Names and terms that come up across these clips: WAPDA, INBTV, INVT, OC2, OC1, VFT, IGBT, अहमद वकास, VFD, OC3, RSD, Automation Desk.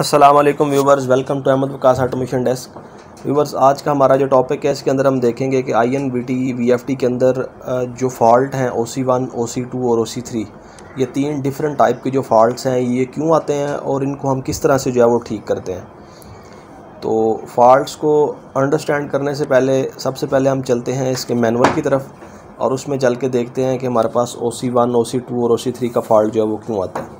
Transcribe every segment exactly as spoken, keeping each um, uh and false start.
अस्सलाम वालेकुम viewers, welcome to अहमद वकास automation desk. Viewers, आज का हमारा जो टॉपिक है इसके अंदर हम देखेंगे कि I N B T V F T के अंदर जो फॉल्ट हैं ओ C one, O C to और ओ सी थ्री, ये तीन डिफरेंट टाइप के जो फॉल्ट्स हैं ये क्यों आते हैं और इनको हम किस तरह से जो है वो ठीक करते हैं। तो फॉल्ट्स को अंडरस्टैंड करने से पहले सबसे पहले हम चलते हैं इसके मैनुअल की तरफ और उसमें चल के देखते हैं कि हमारे पास ओ C one, O C to और ओ सी थ्री का फॉल्ट जो है वो क्यों आता है।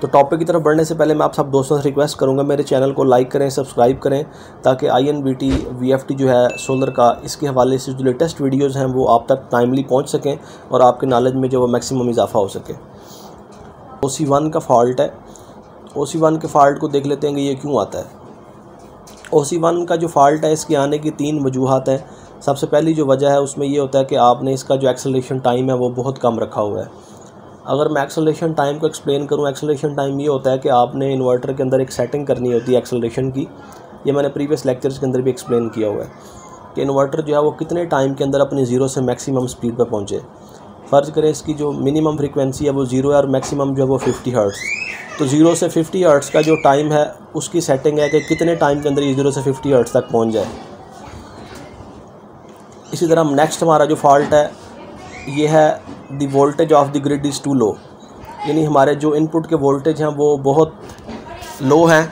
तो टॉपिक की तरफ बढ़ने से पहले मैं आप सब दोस्तों से रिक्वेस्ट करूंगा मेरे चैनल को लाइक करें, सब्सक्राइब करें, ताकि I N B T V F T जो है सोलर का इसके हवाले से जो लेटेस्ट वीडियोस हैं वो आप तक टाइमली पहुंच सकें और आपके नॉलेज में जो वो मैक्सिमम इजाफा हो सके। ओ सी वन का फॉल्ट है, ओ सी वन के फॉल्ट को देख लेते हैं कि ये क्यों आता है। ओ सी वन का जो फॉल्ट है इसके आने की तीन वजूहत हैं। सबसे पहली जो वजह है उसमें ये होता है कि आपने इसका जो एक्सेलरेशन टाइम है वो बहुत कम रखा हुआ है। अगर मैं एक्सेलरेशन टाइम को एक्सप्लेन करूं, एक्सेलरेशन टाइम ये होता है कि आपने इन्वर्टर के अंदर एक सेटिंग करनी होती है एक्सेलरेशन की। ये मैंने प्रीवियस लेक्चर्स के अंदर भी एक्सप्लेन किया हुआ है कि इन्वर्टर जो है वो कितने टाइम के अंदर अपनी ज़ीरो से मैक्सिमम स्पीड पर पहुंचे। फ़र्ज़ करें इसकी जो मिनिमम फ्रीक्वेंसी है वो ज़ीरो है और मैक्सिमम जो है वो फिफ्टी हर्ट्स। तो ज़ीरो से फिफ्टी हर्ट्स का जो टाइम है उसकी सेटिंग है कि कितने टाइम के अंदर ये ज़ीरो से फिफ्टी हर्ट्स तक पहुँच जाए। इसी तरह नेक्स्ट हमारा जो फॉल्ट है ये है the voltage of the grid is too low, यानी हमारे जो इनपुट के वोल्टेज हैं वो बहुत लो हैं।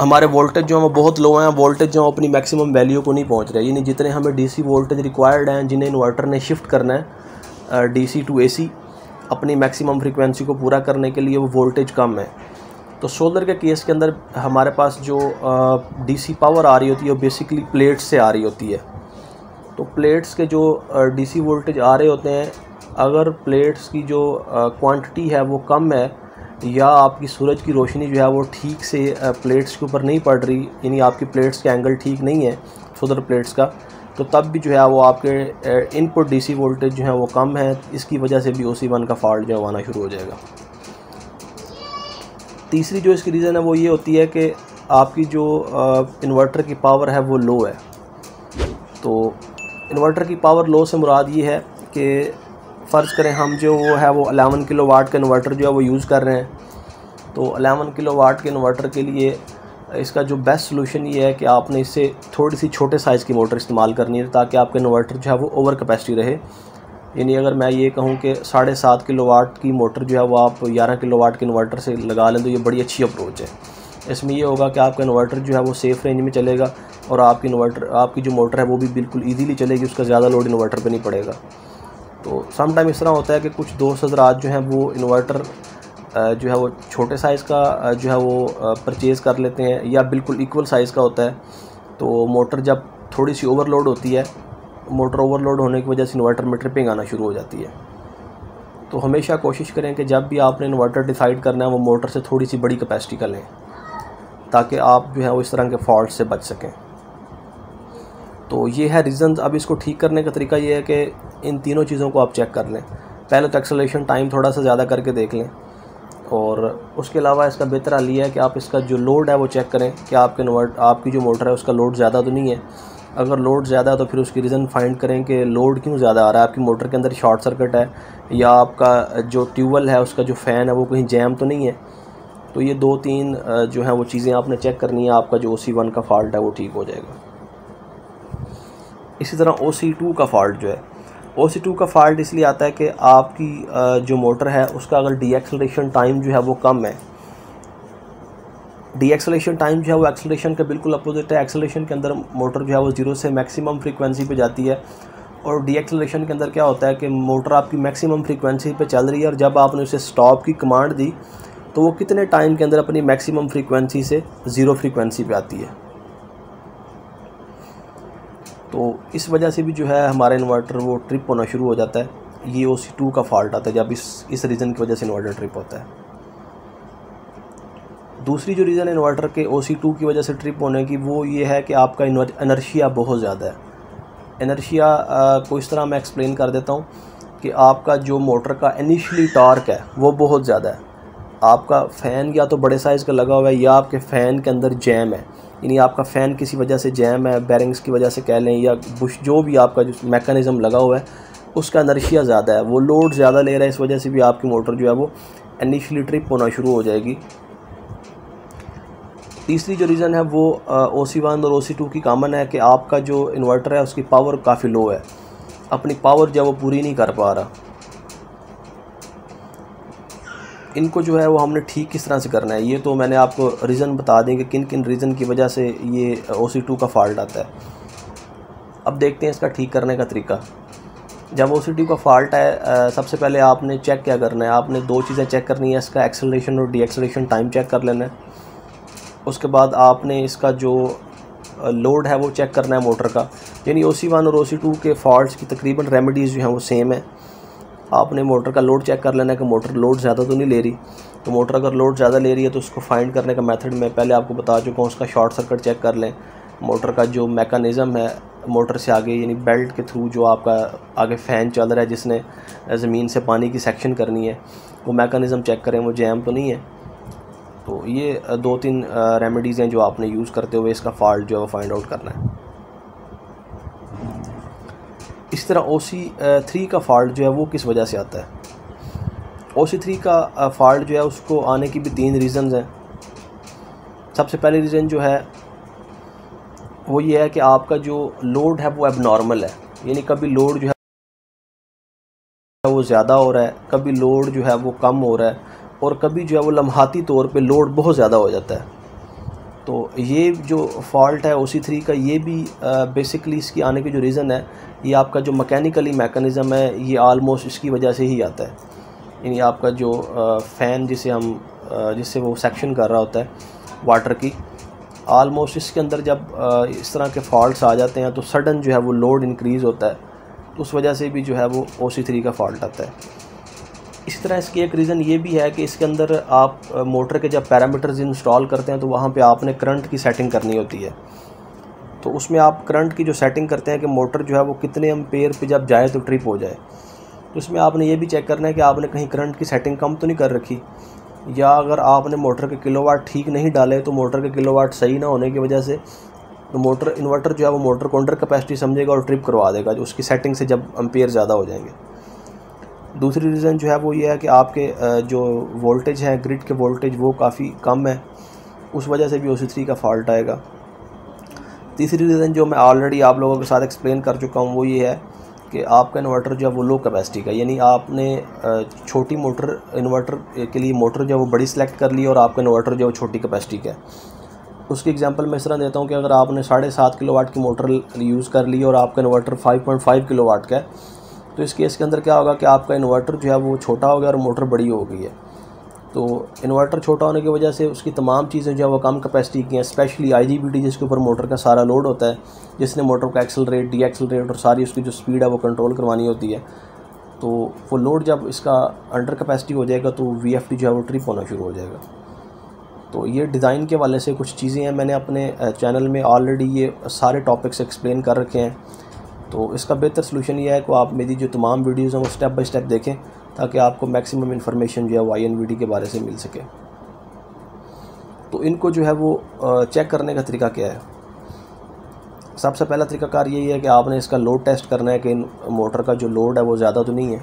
हमारे वोल्टेज जो हैं वो बहुत लो हैं, वोल्टेज जो अपनी मैक्सिमम वैल्यू को नहीं पहुंच रहे, यानी जितने हमें डीसी वोल्टेज रिक्वायर्ड हैं जिन्हें इन्वर्टर ने शिफ्ट करना है डीसी टू एसी अपनी मैक्सिमम फ्रीक्वेंसी को पूरा करने के लिए, वो वोल्टेज कम है। तो सोलर के केस के अंदर हमारे पास जो डीसी पावर आ रही होती है वो बेसिकली प्लेट से आ रही होती है। तो प्लेट्स के जो डीसी वोल्टेज आ रहे होते हैं, अगर प्लेट्स की जो क्वांटिटी है वो कम है या आपकी सूरज की रोशनी जो है वो ठीक से प्लेट्स के ऊपर नहीं पड़ रही, यानी आपकी प्लेट्स का एंगल ठीक नहीं है सोलर प्लेट्स का, तो तब भी जो है वो आपके इनपुट डीसी वोल्टेज जो है वो कम है। इसकी वजह से भी ओ सी वन का फॉल्ट जो है आना शुरू हो जाएगा। तीसरी जो इसकी रीज़न है वो ये होती है कि आपकी जो इन्वर्टर की पावर है वो लो है। तो इन्वर्टर की पावर लो से मुराद ये है कि फ़र्ज़ करें हम जो वो है वो अलेवन किलो वाट का इन्वर्टर जो है वो यूज़ कर रहे हैं। तो अलेवन किलो वाट के इन्वर्टर के लिए इसका जो बेस्ट सोल्यूशन ये है कि आपने इससे थोड़ी सी छोटे साइज़ की मोटर इस्तेमाल करनी है, ताकि आपका इन्वर्टर जो है वो ओवर कैपेसिटी रहे। यानी अगर मैं ये कहूँ कि साढ़े सात किलो वाट की मोटर जो है वो आप ग्यारह किलो वाट के इन्वर्टर से लगा लें तो ये बड़ी अच्छी अप्रोच है। इसमें यह होगा कि आपका इन्वर्टर जो है वो सेफ़ रेंज में चलेगा और आपकी इन्वर्टर आपकी जो मोटर है वो भी बिल्कुल इजीली चलेगी, उसका ज़्यादा लोड इन्वर्टर पे नहीं पड़ेगा। तो समटाइम इस तरह होता है कि कुछ दोस्त हज़रात जो हैं वो इन्वर्टर जो है वो छोटे साइज़ का जो है वो परचेज़ कर लेते हैं या बिल्कुल इक्वल साइज़ का होता है। तो मोटर जब थोड़ी सी ओवरलोड होती है, मोटर ओवरलोड होने की वजह से इन्वर्टर में ट्रिपिंग आना शुरू हो जाती है। तो हमेशा कोशिश करें कि जब भी आपने इन्वर्टर डिसाइड करना है वो मोटर से थोड़ी सी बड़ी कैपेसिटी का लें, ताकि आप जो है वो इस तरह के फॉल्ट से बच सकें। तो ये है रीज़न। अब इसको ठीक करने का तरीका ये है कि इन तीनों चीज़ों को आप चेक कर लें। पहले तो एक्सेलरेशन टाइम थोड़ा सा ज़्यादा करके देख लें, और उसके अलावा इसका बेहतर हाल है कि आप इसका जो लोड है वो चेक करें कि आपके इन्वर्ट आपकी जो मोटर है उसका लोड ज़्यादा तो नहीं है। अगर लोड ज़्यादा है तो फिर उसकी रीज़न फाइंड करें कि लोड क्यों ज़्यादा आ रहा है। आपकी मोटर के अंदर शॉर्ट सर्किट है या आपका जो ट्यूबवेल है उसका जो फ़ैन है वो कहीं जैम तो नहीं है। तो ये दो तीन जो है वो चीज़ें आपने चेक करनी है, आपका जो ओ सी वन का फॉल्ट है वो ठीक हो जाएगा। इसी तरह ओ सी टू का फॉल्ट जो है, ओ सी टू का फॉल्ट इसलिए आता है कि आपकी जो मोटर है उसका अगर डी एक्सेलरेशन टाइम जो है वो कम है। डी एक्सेलरेशन टाइम जो है वो एक्सेलरेशन का बिल्कुल अपोजिट है। एक्सेलरेशन के अंदर मोटर जो है वो ज़ीरो से मैक्सिमम फ्रीक्वेंसी पे जाती है, और डी एक्सेलरेशन के अंदर क्या होता है कि मोटर आपकी मैक्सिमम फ्रीक्वेंसी पे चल रही है, और जब आपने उसे स्टॉप की कमांड दी तो वो कितने टाइम के अंदर अपनी मैक्सिमम फ्रीक्वेंसी से ज़ीरो फ्रीक्वेंसी पे आती है। तो इस वजह से भी जो है हमारा इन्वर्टर वो ट्रिप होना शुरू हो जाता है। ये ओ सी टू का फॉल्ट आता है जब इस इस रीज़न की वजह से इन्वर्टर ट्रिप होता है। दूसरी जो रीज़न इन्वर्टर के ओ सी टू की वजह से ट्रिप होने की वो ये है कि आपका इनर्शिया बहुत ज़्यादा है। इनर्शिया को इस तरह मैं एक्सप्लेन कर देता हूँ कि आपका जो मोटर का इनिशियली टॉर्क है वो बहुत ज़्यादा है। आपका फ़ैन या तो बड़े साइज़ का लगा हुआ है या आपके फ़ैन के अंदर जैम है, यानी आपका फ़ैन किसी वजह से जैम है, बैरिंग्स की वजह से कह लें या बुश जो भी आपका जो मैकेनिज़्म लगा हुआ है उसका इनर्शिया ज़्यादा है, वो लोड ज़्यादा ले रहा है। इस वजह से भी आपकी मोटर जो है वो इनिशियली ट्रिप होना शुरू हो जाएगी। तीसरी जो रीज़न है वो ओ सी वन और ओ सी टू की कामन है कि आपका जो इन्वर्टर है उसकी पावर काफ़ी लो है, अपनी पावर जो वो पूरी नहीं कर पा रहा। इनको जो है वो हमने ठीक किस तरह से करना है, ये तो मैंने आपको रीज़न बता दें कि किन किन रीज़न की वजह से ये ओ सी टू का फॉल्ट आता है। अब देखते हैं इसका ठीक करने का तरीका। जब ओ सी टू का फॉल्ट है, सबसे पहले आपने चेक क्या करना है, आपने दो चीज़ें चेक करनी है, इसका एक्सेलरेशन और डीएक्सेलरेशन टाइम चेक कर लेना है। उसके बाद आपने इसका जो लोड है वो चेक करना है मोटर का। यानी ओ सी वन और ओ सी टू के फॉल्ट्स की तकरीबन रेमेडीज़ जो हैं वो सेम है। आपने मोटर का लोड चेक कर लेना है कि मोटर लोड ज़्यादा तो नहीं ले रही। तो मोटर अगर लोड ज़्यादा ले रही है तो उसको फाइंड करने का मेथड मैं पहले आपको बता चुका हूँ, उसका शॉर्ट सर्किट चेक कर लें। मोटर का जो मेकनिज़म है, मोटर से आगे यानी बेल्ट के थ्रू जो आपका आगे फ़ैन चल रहा है जिसने ज़मीन से पानी की सेक्शन करनी है, वो मेकनिज़म चेक करें वो जैम तो नहीं है। तो ये दो तीन रेमेडीज़ हैं जो आपने यूज़ करते हुए इसका फॉल्ट जो है वो फाइंड आउट करना है। इस तरह ओ सी थ्री का फॉल्ट जो है वो किस वजह से आता है। ओ सी थ्री का फॉल्ट जो है उसको आने की भी तीन रीज़न्स हैं। सबसे पहले रीज़न जो है वो ये है कि आपका जो लोड है वो एबनॉर्मल है, यानी कभी लोड जो है वो ज़्यादा हो रहा है, कभी लोड जो है वो कम हो रहा है, और कभी जो है वो लम्हाती तौर पे लोड बहुत ज़्यादा हो जाता है। तो ये जो फॉल्ट है ओ सी थ्री का, ये भी बेसिकली इसकी आने के जो रीज़न है, ये आपका जो मैकेनिकली मैकेनिज़म है ये आलमोस्ट इसकी वजह से ही आता है। यानी आपका जो फ़ैन जिसे हम जिससे वो सेक्शन कर रहा होता है वाटर की, आलमोस्ट इसके अंदर जब इस तरह के फॉल्ट्स आ जाते हैं तो सडन जो है वो लोड इंक्रीज़ होता है, तो उस वजह से भी जो है वो ओ सी थ्री का फॉल्ट आता है। इस तरह इसकी एक रीज़न ये भी है कि इसके अंदर आप मोटर के जब पैरामीटर्स इंस्टॉल करते हैं तो वहाँ पे आपने करंट की सेटिंग करनी होती है। तो उसमें आप करंट की जो सेटिंग करते हैं कि मोटर जो है वो कितने एम्पेयर पे जब जाए तो ट्रिप हो जाए, तो इसमें आपने ये भी चेक करना है कि आपने कहीं करंट की सेटिंग कम तो नहीं कर रखी, या अगर आपने मोटर के किलोवाट ठीक नहीं डाले तो मोटर के किलोवाट सही ना होने की वजह से तो मोटर इन्वर्टर जो है वो मोटर को अंडर कैपेसिटी समझेगा और ट्रिप करवा देगा जो उसकी सेटिंग से जब एम्पेयर ज़्यादा हो जाएंगे। दूसरी रीज़न जो है वो ये है कि आपके जो वोल्टेज है ग्रिड के वोल्टेज वो काफ़ी कम है, उस वजह से भी ओ सी थ्री का फॉल्ट आएगा। तीसरी रीज़न जो मैं ऑलरेडी आप लोगों के साथ एक्सप्लेन कर चुका हूँ वो ये है कि आपका इन्वर्टर जो है वो लो कैपेसिटी का, यानी आपने छोटी मोटर इन्वर्टर के लिए मोटर जो है वो बड़ी सेलेक्ट कर ली और आपका इन्वर्टर जो है वो छोटी कैपेसिटी का है। उसकी एग्जांपल मैं इस तरह देता हूँ कि अगर आपने साढ़े सात किलो वाट की मोटर यूज़ कर ली और आपका inverter five point five kilowatt का है, तो इस केस के अंदर क्या होगा कि आपका इन्वर्टर जो है वो छोटा हो गया और मोटर बड़ी हो गई है। तो इन्वर्टर छोटा होने की वजह से उसकी तमाम चीज़ें जो है वो कम कैपेसिटी की हैं, specially I G B T जिसके ऊपर मोटर का सारा लोड होता है, जिसने मोटर को एक्सेलरेट डी एक्सेलरेट और सारी उसकी जो स्पीड है वो कंट्रोल करवानी होती है। तो वो लोड जब इसका अंडर कैपेसिटी हो जाएगा तो वी एफ टी जो है वो ट्रिप होना शुरू हो जाएगा। तो ये डिज़ाइन के वाले से कुछ चीज़ें हैं, मैंने अपने चैनल में ऑलरेडी ये सारे टॉपिक्स एक्सप्लेन कर रखे हैं। तो इसका बेहतर सोल्यूशन ये है कि आप मेरी जो तमाम वीडियोज़ हैं वो स्टेप बाई स्टेप देखें ताकि आपको मैक्सिमम इन्फॉर्मेशन जो है वो आई एन बी टी के बारे से मिल सके। तो इनको जो है वो चेक करने का तरीका क्या है। सबसे पहला तरीकाकार यही है कि आपने इसका लोड टेस्ट करना है कि इन मोटर का जो लोड है वो ज़्यादा तो नहीं है।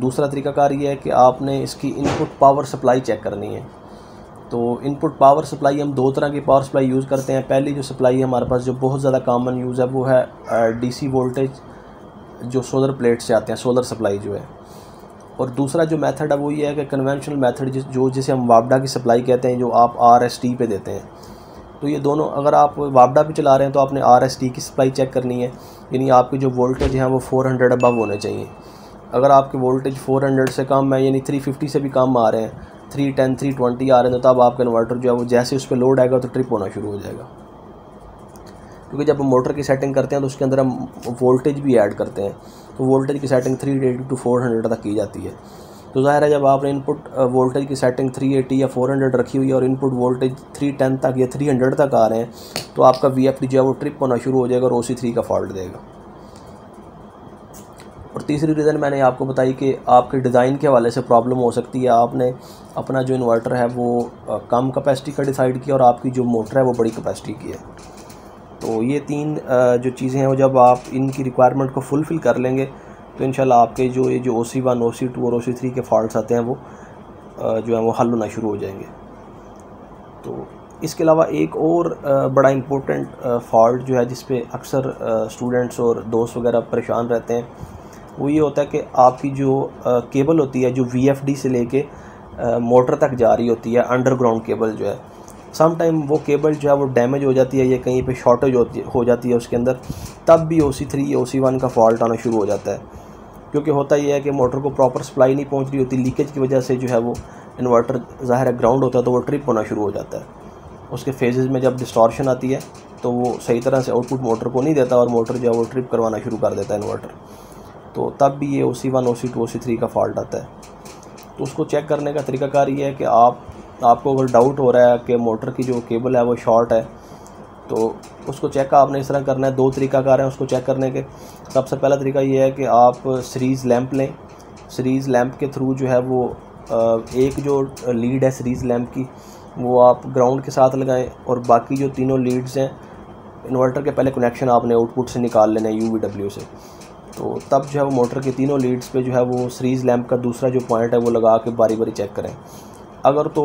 दूसरा तरीकाकार ये है कि आपने इसकी इनपुट पावर सप्लाई चेक करनी है। तो इनपुट पावर सप्लाई, हम दो तरह की पावर सप्लाई यूज़ करते हैं। पहली जो सप्लाई हमारे पास जो बहुत ज़्यादा कामन यूज़ है वो है डी सी वोल्टेज जो सोलर प्लेट से आते हैं, सोलर सप्लाई जो है। और दूसरा जो मेथड है वो ये है कि कन्वेंशनल मेथड जिस जो जिसे हम वापडा की सप्लाई कहते हैं, जो आप आर एस डी पे देते हैं। तो ये दोनों, अगर आप वापडा पे चला रहे हैं तो आपने आर एस डी की सप्लाई चेक करनी है, यानी आपके जो वोल्टेज हैं वो चार सौ अबव होने चाहिए। अगर आपके वोल्टेज चार सौ से कम है, यानी तीन सौ पचास से भी कम आ रहे हैं, तीन सौ दस, तीन सौ बीस आ रहे हैं, तो तब आपका इन्वर्टर जो है वो जैसे उस पर लोड आएगा तो ट्रिप होना शुरू हो जाएगा। क्योंकि जब हम मोटर की सेटिंग करते हैं तो उसके अंदर हम वोल्टेज भी ऐड करते हैं, तो वोल्टेज की सेटिंग तीन सौ अस्सी टू चार सौ तक की जाती है। तो ज़ाहिर है जब आपने इनपुट वोल्टेज की सेटिंग तीन सौ अस्सी या चार सौ रखी हुई है और इनपुट वोल्टेज तीन सौ दस तक या तीन सौ तक आ रहे हैं, तो आपका वी एफ टी जो है वो ट्रिप होना शुरू हो जाएगा और ओ सी थ्री का फॉल्ट देगा। और तीसरी रीज़न मैंने आपको बताई कि आपके डिज़ाइन के हवाले से प्रॉब्लम हो सकती है। आपने अपना जो इन्वर्टर है वो कम कैपेसिटी का डिसाइड किया और आपकी जो मोटर है वो बड़ी कैपेसिटी की है। तो ये तीन जो चीज़ें हैं वो जब आप इनकी रिक्वायरमेंट को फुलफ़िल कर लेंगे तो इंशाल्लाह आपके जो ये जो ओ C one, O C to और ओ सी थ्री के फॉल्ट्स आते हैं वो जो है वो हल होना शुरू हो जाएंगे। तो इसके अलावा एक और बड़ा इम्पोर्टेंट फॉल्ट जो है जिस पे अक्सर स्टूडेंट्स और दोस्त वगैरह परेशान रहते हैं वो ये होता है कि आपकी जो केबल होती है जो वीएफडी से लेके मोटर तक जा रही होती है, अंडरग्राउंड केबल जो है, सम टाइम वो केबल जो है वो डैमेज हो जाती है या कहीं पे शॉर्टेज होती हो जाती है उसके अंदर, तब भी O C three O C one का फॉल्ट आना शुरू हो जाता है। क्योंकि होता यह है कि मोटर को प्रॉपर सप्लाई नहीं पहुँच रही होती, लीकेज की वजह से जो है वो इन्वर्टर ज़ाहिर ग्राउंड होता है तो वो ट्रिप होना शुरू हो जाता है। उसके फेजेज़ में जब डिस्टॉर्शन आती है तो वो सही तरह से आउटपुट मोटर को नहीं देता और मोटर जो है वो ट्रिप करवाना शुरू कर देता है इन्वर्टर। तो तब भी ये O C one, O C two, O C three का फॉल्ट आता है। तो उसको चेक करने का तरीकाकार ये है कि आप आपको अगर डाउट हो रहा है कि मोटर की जो केबल है वो शॉर्ट है तो उसको चेक आपने इस तरह करना है। दो तरीकाकार हैं उसको चेक करने के। सबसे पहला तरीका ये है कि आप सीरीज़ लैंप लें। सीरीज़ लैंप के थ्रू जो है वो एक जो लीड है सीरीज़ लैंप की वो आप ग्राउंड के साथ लगाएं और बाकी जो तीनों लीड्स हैं इन्वर्टर के पहले कनेक्शन आपने आउटपुट से निकाल लेने हैं यू वी डब्ल्यू से। तो तब जो है वो मोटर के तीनों लीड्स पे जो है वो सीरीज़ लैंप का दूसरा जो पॉइंट है वो लगा के बारी बारी चेक करें। अगर तो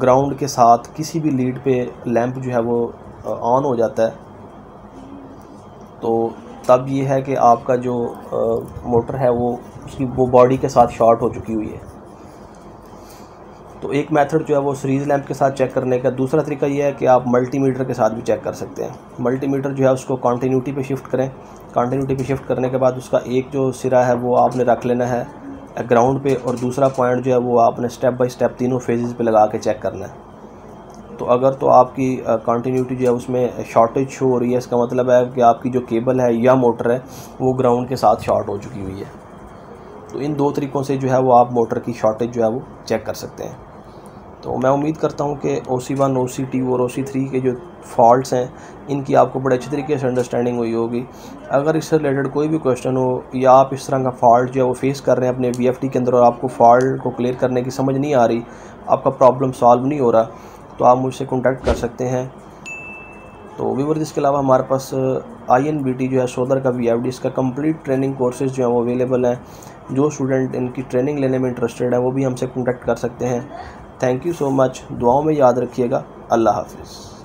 ग्राउंड के साथ किसी भी लीड पे लैंप जो है वो ऑन हो जाता है तो तब ये है कि आपका जो मोटर है वो उसकी वो बॉडी के साथ शॉर्ट हो चुकी हुई है। तो एक मेथड जो है वो सीरीज़ लैंप के साथ चेक करने का। दूसरा तरीका ये है कि आप मल्टीमीटर के साथ भी चेक कर सकते हैं। मल्टीमीटर जो है उसको कॉन्टीन्यूटी पे शिफ्ट करें। कॉन्टीन्यूटी पे शिफ्ट करने के बाद उसका एक जो सिरा है वो आपने रख लेना है ग्राउंड पे और दूसरा पॉइंट जो है वो आपने स्टेप बाय स्टेप तीनों फेजेस पे लगा के चेक करना है। तो अगर तो आपकी कॉन्टीन्यूटी जो है उसमें शॉर्टेज शो हो रही है, इसका मतलब है कि आपकी जो केबल है या मोटर है वो ग्राउंड के साथ शॉर्ट हो चुकी हुई है। तो इन दो तरीक़ों से जो है वो आप मोटर की शॉर्टेज जो है वो चेक कर सकते हैं। तो मैं उम्मीद करता हूं कि ओ C one, O C to और ओ सी थ्री के जो फॉल्ट्स हैं इनकी आपको बड़े अच्छे तरीके से अंडरस्टैंडिंग हुई होगी। अगर इससे रिलेटेड कोई भी क्वेश्चन हो या आप इस तरह का फॉल्ट जो है वो फेस कर रहे हैं अपने वी एफ टी के अंदर और आपको फॉल्ट को क्लियर करने की समझ नहीं आ रही, आपका प्रॉब्लम सॉल्व नहीं हो रहा, तो आप मुझसे कॉन्टैक्ट कर सकते हैं। तो व्यूअर्स, इसके अलावा हमारे पास आई एन बी टी जो है सोलर का वी एफ डी इसका कंप्लीट ट्रेनिंग कोर्सेज़ जो है वो अवेलेबल हैं। जो स्टूडेंट इनकी ट्रेनिंग लेने में इंटरेस्टेड है वो भी हमसे कॉन्टैक्ट कर सकते हैं। Thank you so much. दुआओं में याद रखिएगा। अल्लाह हाफिज़।